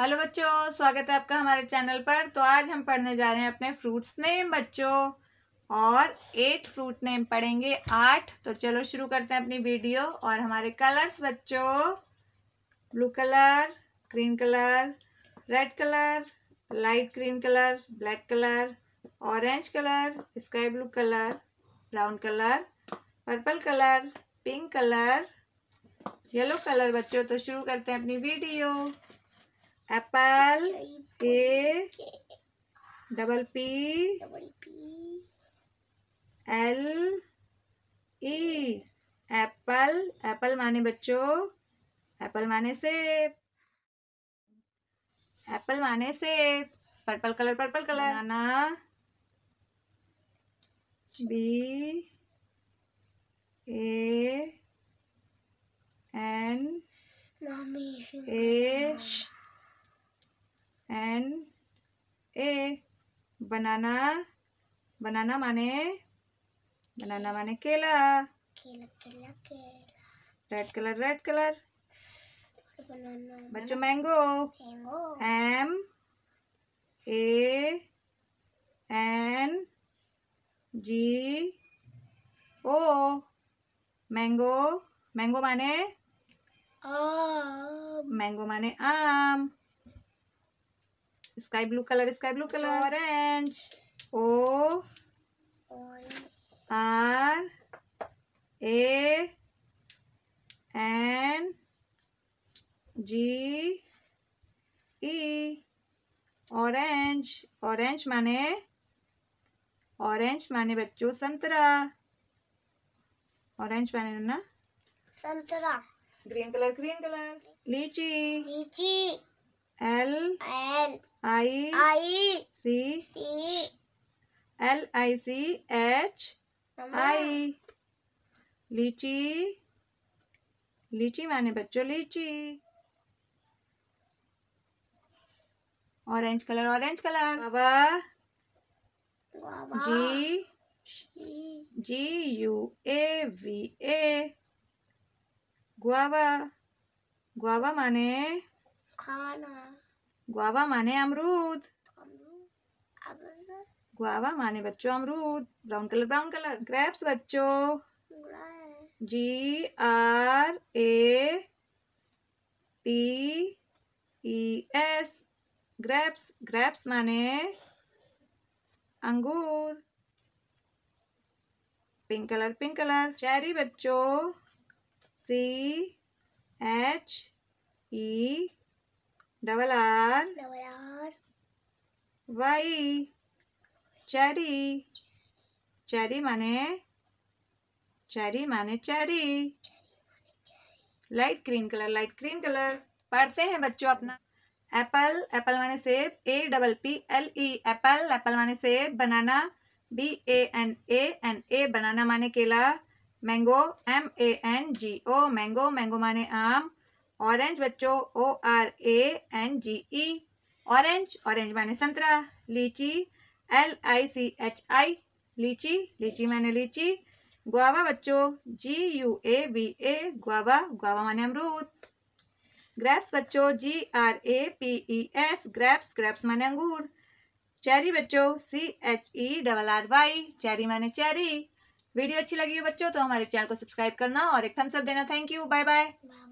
Hello बच्चों, स्वागत है आपका हमारे चैनल पर। तो आज हम पढ़ने जा रहे हैं अपने फ्रूट्स नेम बच्चों, और 8 फ्रूट नेम पढ़ेंगे 8। तो चलो शुरू करते हैं अपनी वीडियो। और हमारे कलर्स बच्चों, blue colour, green colour, red colour, light green colour, black colour, orange colour, sky blue colour, brown colour, purple colour, pink colour, yellow colour बच्चों। तो शुरू करते हैं अपनी video. Apple, A double P, L E, apple. Apple माने बच्चों, apple माने सेब, एप्पल माने सेब। Purple colour, purple colour, banana, B A N, A N A, banana. Banana माने, बनाना माने केला, केला केला केला। रेड कलर, रेड कलर, बच्चों mango, M A N G O, mango. Mango माने आम, मैंगो माने आम। Sky blue colour, sky blue colour, orange, O R A N G E, orange. Orange माने, ऑरेंज माने बच्चों संतरा, ऑरेंज माने ना संतरा। Green colour, green colour, litchi, litchi, L L I I C C, L I C H I, litchi. Litchi माने बच्चों लीची, orange colour, orange colour, guava, G G U A V A, guava. Guava माने खाना, guava माने अमरूद, guava माने बच्चों अमरूद। Brown colour, brown colour, grapes बच्चों, G R A P E S, grapes. Grapes माने अंगूर। Pink colour, pink colour, cherry बच्चों, C H E double R Y, cherry. Cherry माने, चेरी माने cherry. Light green colour, light green colour, पढ़ते हैं बच्चों अपना। एप्पल, एप्पल माने सेब, A double P L E, apple. Apple माने सेब, banana, B A N A N A, banana माने केला, mango, M A N G O, mango. Mango माने आम, ऑरेंज बच्चों, O R A N G E, orange. Orange माने संतरा, लीची, L I C H I, litchi. Litchi माने लीची, गुआवा बच्चों, G U A V A, guava. Guava माने अमरूद। ग्रेप्स बच्चों, G R A P E S, grapes. Grapes माने अंगूर। चेरी बच्चों, C H E double R Y, cherry माने चेरी। वीडियो अच्छी लगी हो बच्चों तो हमारे चैनल को सब्सक्राइब करना और एक थम्स अप देना। Thank you, bye bye.